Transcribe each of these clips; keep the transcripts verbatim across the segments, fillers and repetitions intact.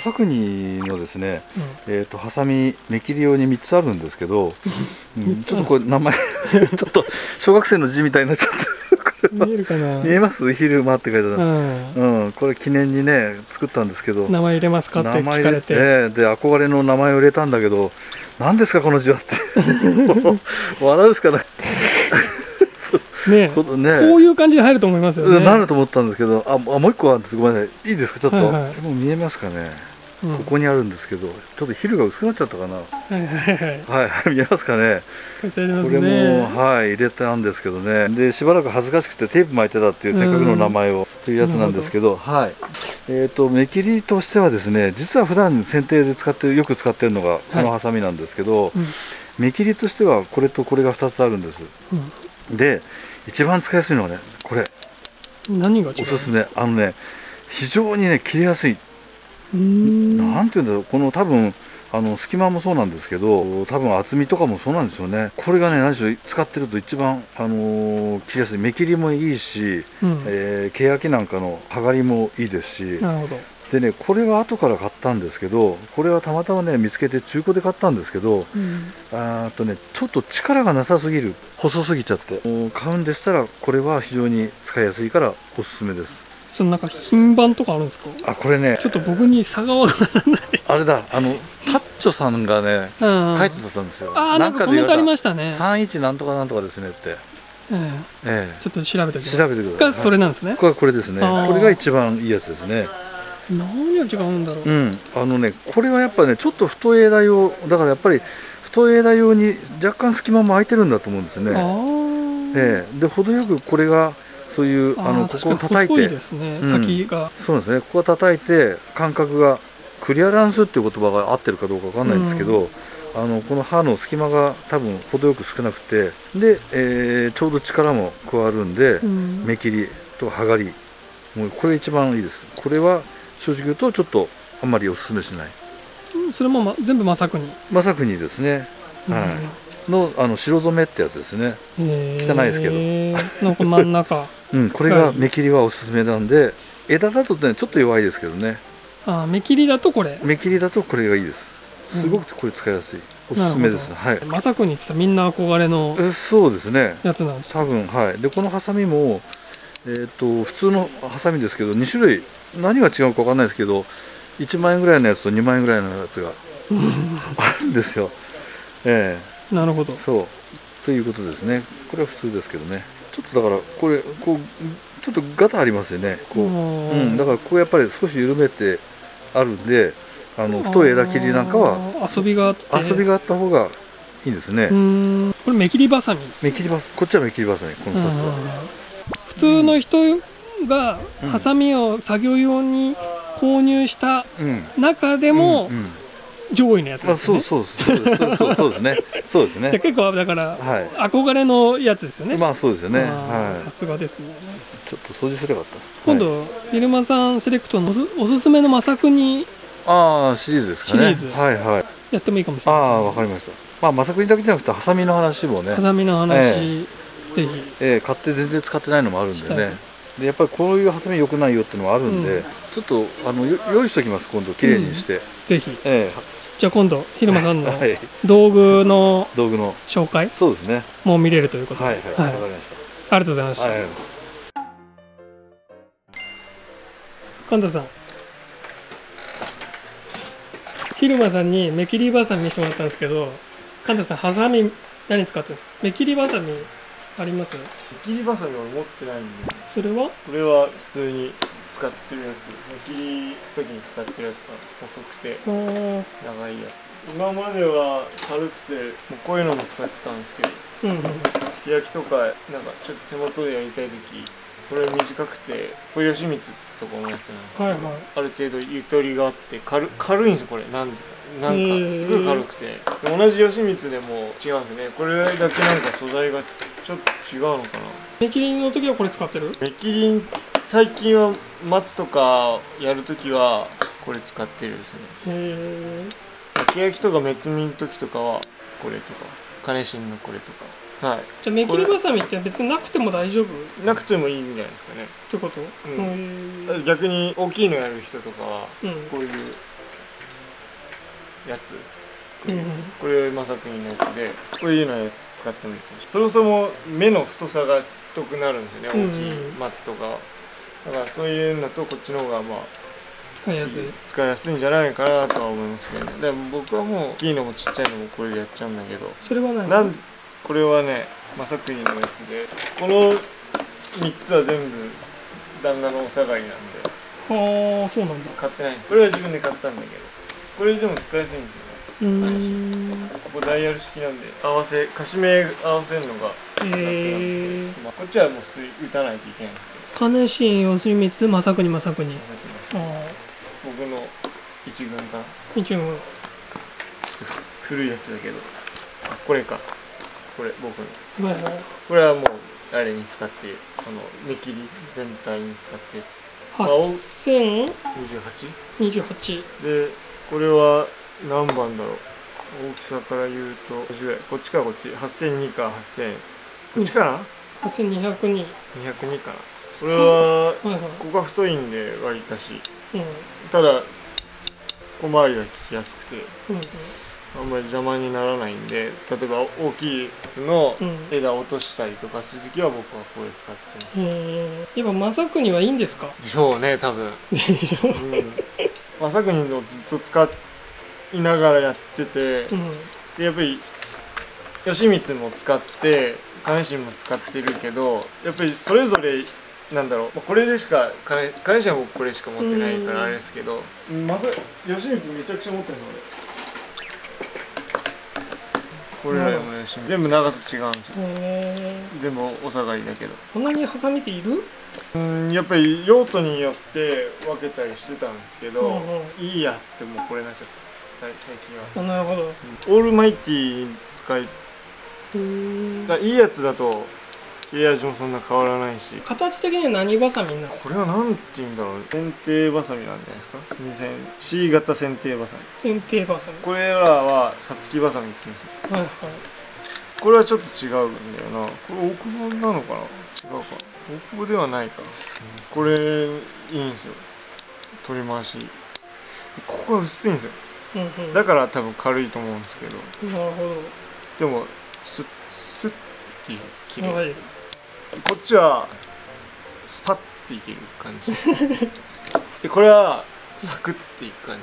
笠国のですね、えっとハサミ目切り用にみっつあるんですけど、ちょっとこれ名前ちょっと小学生の字みたいになっちゃって見えるかな、見えます昼間って書いてある、うん、これ記念にね作ったんですけど、名前入れますかって聞かれて、で憧れの名前を入れたんだけど、何ですかこの字はって笑うしかない。ね、こういう感じで入ると思いますよね。なると思ったんですけど、あ、もう一個あるんです。ごめんなさい。いいですか、ちょっと。もう見えますかね。ここにあるんですけど、ちょっと昼が薄くなっちゃったかな。はいはいはい。見えますかね。これもはい入れたんですけどね。でしばらく恥ずかしくてテープ巻いてたっていうせっかくの名前をというやつなんですけど、はい。えっと目切りとしてはですね、実は普段剪定で使ってよく使ってるのがこのハサミなんですけど、目切りとしてはこれとこれがふたつあるんです。で一番使いやすいのはねこれ、何が違う？おすすめ、あのね非常にね切れやすい、なんていうんだろう、この多分あの隙間もそうなんですけど、多分厚みとかもそうなんですよね。これがね何しろ使ってると一番、あのー、切りやすい、目切りもいいし、うんえー、ケヤキなんかの剥がりもいいですし、なるほど。でね、これは後から買ったんですけど、これはたまたまね見つけて中古で買ったんですけど、うん、あとねちょっと力がなさすぎる、細すぎちゃって買うんでしたら、これは非常に使いやすいからおすすめです。そのなんか品番とかあるんですか？あ、これねちょっと僕に差がわからないあれだ、あのタッチョさんがね書いてたんですよ。ああ、なんかコメントありましたね。さんいちなんとかなんとかですねって。ええ、ちょっと調べてください。調べてください。がそれなんですね。これこれですね。これが一番いいやつですね。何が違うんだろう。うん、あのね、これはやっぱね、ちょっと太い枝用だから、やっぱり太い枝用に若干隙間も空いてるんだと思うんですね。ええ、で程よくこれがそういうあのここを叩いて、うん、先がそうですね。ここを叩いて間隔がクリアランスっていう言葉が合ってるかどうかわかんないんですけど、うん、あのこの刃の隙間が多分程よく少なくて、で、えー、ちょうど力も加わるんで、うん、目切りとはがり、もうこれ一番いいです。これは正直言うとちょっとあんまりおすすめしない。うん、それも、ま、全部まさくに。まさくにですね。はい。のあの白染めってやつですね。汚いですけど。なんか真ん中。うん、これが目切りはおすすめなんで、枝だとねちょっと弱いですけどね。ああ、目切りだとこれ。目切りだとこれがいいです。すごくこれ使いやすい。おすすめです。はい。まさくにって言ったらみんな憧れの。そうですね。やつなんです。多分はい。でこのハサミもえっと普通のハサミですけどにしゅるい。何が違うか分かんないですけど、いちまんえんぐらいのやつとにまんえんぐらいのやつがあるんですよ。ええ、なるほど。そうということですね。これは普通ですけどね。ちょっとだからこれこうちょっとガタありますよね。こう、うん、だからこうやっぱり少し緩めてあるんで、あの太い枝切りなんかは遊びがあって遊びがあった方がいいんですね。これ目切りバサミ。目切りバサミ。こっちは目切りバサミ。このふたつは。普通の人、うんがハサミを作業用に購入した中でも上位のやつですね。あ、そうそうそうそうそうですね。そうですね。結構だから憧れのやつですよね。まあそうですよね。さすがですね。ちょっと掃除すればよかった。今度ビルマさんセレクトのおすすめのマサクニああシリーズですかね。シリーズはいはいやってもいいかもしれない。ああわかりました。まあマサクニだけじゃなくてハサミの話もね。ハサミの話ぜひ。ええ買って全然使ってないのもあるんでね。でやっぱりこういうハサミ良くないよっていうのはあるんで、うん、ちょっとあの用意しておきます。今度綺麗にして、うん、ぜひ、えー、じゃあ今度蛭間さんの道具の道具の紹介、はい、そうですねもう見れるということで、はいはいわ、はい、かりました。ありがとうございました。神田さん、蛭間さんに目切りバサミ見せてもらったんですけど、神田さんハサミ何使ってるんですか？目切りバサミあります？切りバサミは持ってないんで。それは？これは普通に使ってるやつ。切り時に使ってるやつが細くて長いやつ。今までは軽くてもうこういうのも使ってたんですけど、うんうん、手焼きとかなんかちょっと手元でやりたい時、これ短くてこれ吉光とかのやつなんですけど、はい、はい、ある程度ゆとりがあって軽軽いんですよこれ。なんですか？なんかすごい軽くて、同じ吉光でも違うんですね。これだけなんか素材がちょっと違うのかな。目切りの時はこれ使ってる？目切り最近は松とかやる時はこれ使ってるですね。へえ。ケヤキとかメツミの時とかはこれとかカネシンのこれとか。はい。じゃあ目切りバサミって別になくても大丈夫？なくてもいいんじゃないですかね。ってこと？うん。逆に大きいのやる人とかはこういう。やつ、これマサクイのやつで、これいいのや使ってもいいかもしれない。そもそも目の太さが太くなるんですよね、大きい松とかは。だからそういうのとこっちの方がまあ使いやすい使いやすいんじゃないかなとは思いますけどね。でも僕はもう大きいのもちっちゃいのもこれでやっちゃうんだけど、それは何なんこれはねマサクイのやつで、このみっつは全部旦那のお下がりなんで。ああ、そうなんだ。買ってないんです。これは自分で買ったんだけど、これでも使いやすいんですよね。ここダイヤル式なんで合わせ、歌詞名合わせるのが楽なんですけど、こっちはもう普通打たないといけないんですけど、金新よしみつまさくにまさくに僕の一軍かな。一軍古いやつだけど、これか、これ僕のこれはもうあれに使って、その目切り全体に使ってはっせんにじゅうはちで、これは何番だろう、大きさから言うとこっちか、こっちはっせんにかはっせん、こっちかな、はっせんにひゃくにかな。これはここが太いんで割りかし、うん、ただ小回りが利きやすくて、うん、あんまり邪魔にならないんで、例えば大きいやつの枝を落としたりとかするときは僕はこれ使ってます。へえ、今マサクニはいいんですか？でしょうね、多分。でしょうね。マサクニをずっと使っていながらやってて、うん、でやっぱり吉光も使って金新も使ってるけど、やっぱりそれぞれなんだろう、これでしか、金金新は僕これしか持ってないからあれですけど、まさ吉光めちゃくちゃ持ってるんですよ、これらも吉光全部長さ違うんですよ、全部お下がりだけど。こんなにハサミっている？うん、やっぱり用途によって分けたりしてたんですけど、うん、いいやっつってもうこれになっちゃった最近は。なるほど。オールマイティー使いだ、いいやつだと切れ味もそんな変わらないし、形的には何バサミなの？これはなんて言うんだろう、剪定バサミなんじゃないですか。 にせんシー 型剪定バサミ、剪定バサミ、これらはさつきバサミって言うんですよ。はいはい。これはちょっと違うんだよな。これ奥歯なのかな、違うか、奥歯ではないかな、うん、これいいんですよ、取り回し。ここが薄いんですよ、だから多分軽いと思うんですけど。なるほど。でもスッスッって切れる。こっちはスパッていける感じで、これはサクッていく感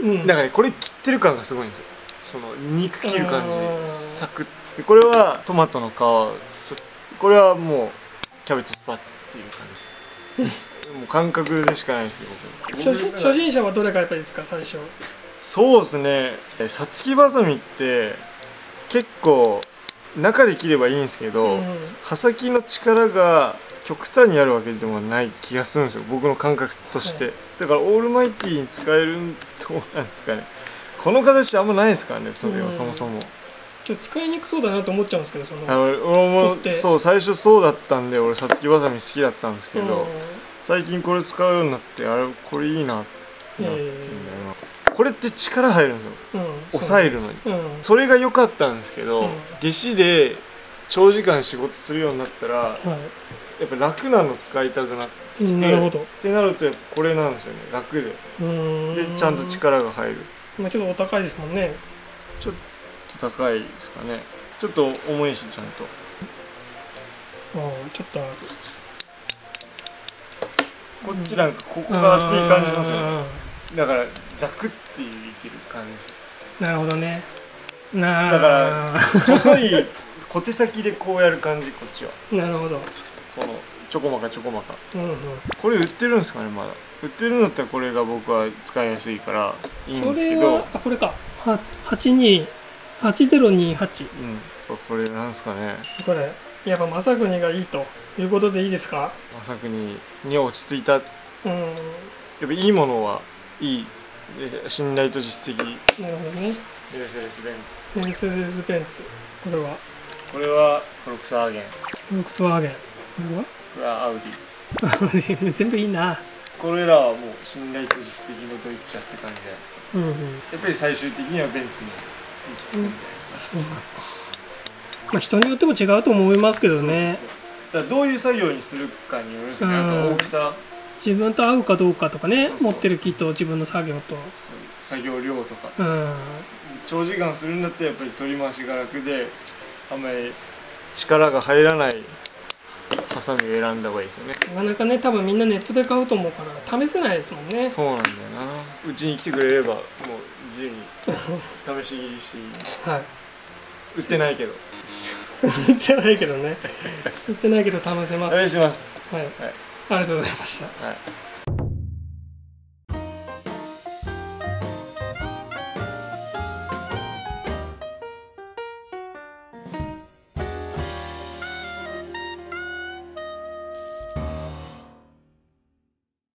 じ、うん、だから、ね、これ切ってる感がすごいんですよ、その肉切る感じ、サクッて。これはトマトの皮、これはもうキャベツスパッっていう感じもう感覚でしかないですよ、僕。初心、初心者はどれがやっぱりですか、最初？そうですね、さつきばさみって結構中で切ればいいんですけど、うん、刃先の力が極端にあるわけでもない気がするんですよ、僕の感覚として、はい、だからオールマイティーに使えるどうなんですかね、この形あんまないですからね、それはそもそも、うん、ちょっと使いにくそうだなと思っちゃうんですけど、そのあの俺もそう最初そうだったんで、俺さつきばさみ好きだったんですけど、うん、最近これ使うようになって、あれこれいいなってなってんだよな、えーこれって力入るんですよ、うん、抑えるのに、うん、それが良かったんですけど、うん、弟子で長時間仕事するようになったら、はい、やっぱ楽なの使いたくなってきて、なってなるとやっぱこれなんですよね、楽ででちゃんと力が入る。まあちょっとお高いですもんね。ちょっと高いですかね、ちょっと重いし、ちゃんとああちょっとこっちなんかここが熱い感じしますよね、だからザクっていける感じ。なるほどね。なあ。だから細い小手先でこうやる感じ、こっちは。なるほど。このちょこまかちょこまか。うんうん。これ売ってるんですかね、まだ。売ってるんだったらこれが僕は使いやすいからいいんですけど。あ、これか。は八二八ゼロ二八。うん。これなんですかね。これやっぱマサクニがいいということでいいですか。マサクニに落ち着いた。うん。やっぱいいものはいい。信頼と実績。なるほどね。メルセデスベンツ。メルセデスベンツ。これは。これはフォルクスワーゲン。フォルクスワーゲン。これは。これはアウディ。全部いいな。これらはもう信頼と実績のドイツ車って感じじゃないですか。うんうん。やっぱり最終的にはベンツに行き着くんじゃないですか。うん、まあ人によっても違うと思いますけどね。そうそうそう、だからどういう作業にするかによるんですよね。あと大きさ。自分と合うかどうかとかね、持ってる木と自分の作業と。作業量とか、うん、長時間するんだったらやっぱり取り回しが楽であんまり力が入らないハサミを選んだ方がいいですよね。なかなかね、多分みんなネットで買うと思うから試せないですもんね。そうなんだよな。うちに来てくれればもう自由に試し切りしていいはい売ってないけど売ってないけどね売ってないけど試せます。試します。はい、はい、ありがとうございました。はい。